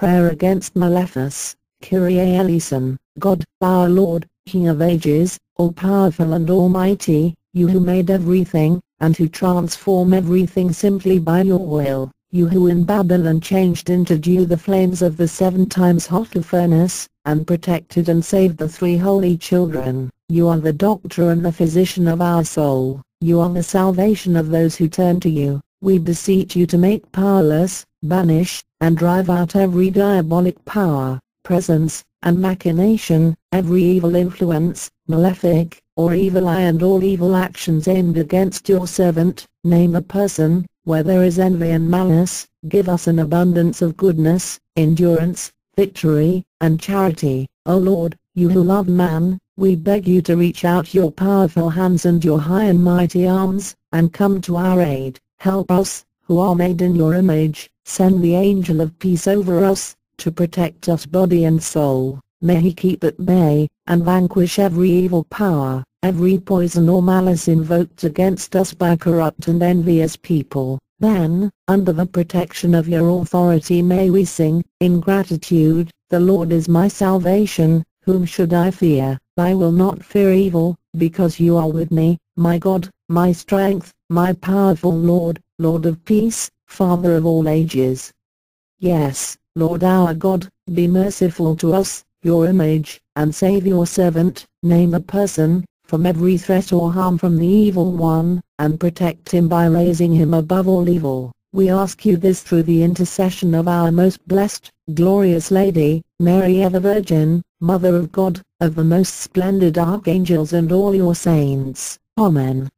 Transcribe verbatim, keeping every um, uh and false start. prayer against Maleficus, Kyrie eleison, God, our Lord, King of ages, all-powerful and almighty, you who made everything, and who transform everything simply by your will, you who in Babylon changed into dew the flames of the seven times hotter furnace, and protected and saved the three holy children, you are the doctor and the physician of our soul, you are the salvation of those who turn to you, we beseech you to make powerless, banish, and drive out every diabolic power, presence, and machination, every evil influence, malefic, or evil eye and all evil actions aimed against your servant, name a person, where there is envy and malice, give us an abundance of goodness, endurance, victory, and charity, O Lord, you who love man, we beg you to reach out your powerful hands and your high and mighty arms, and come to our aid, help us, who are made in your image, send the angel of peace over us, to protect us body and soul, may he keep at bay, and vanquish every evil power. Every poison or malice invoked against us by corrupt and envious people, then, under the protection of your authority may we sing, in gratitude, the Lord is my salvation, whom should I fear? I will not fear evil, because you are with me, my God, my strength, my powerful Lord, Lord of peace, Father of all ages. Yes, Lord our God, be merciful to us, your image, and save your servant, name a person, from every threat or harm from the evil one, and protect him by raising him above all evil. We ask you this through the intercession of our most blessed, glorious Lady, Mary ever Virgin, Mother of God, of the most splendid archangels and all your saints. Amen.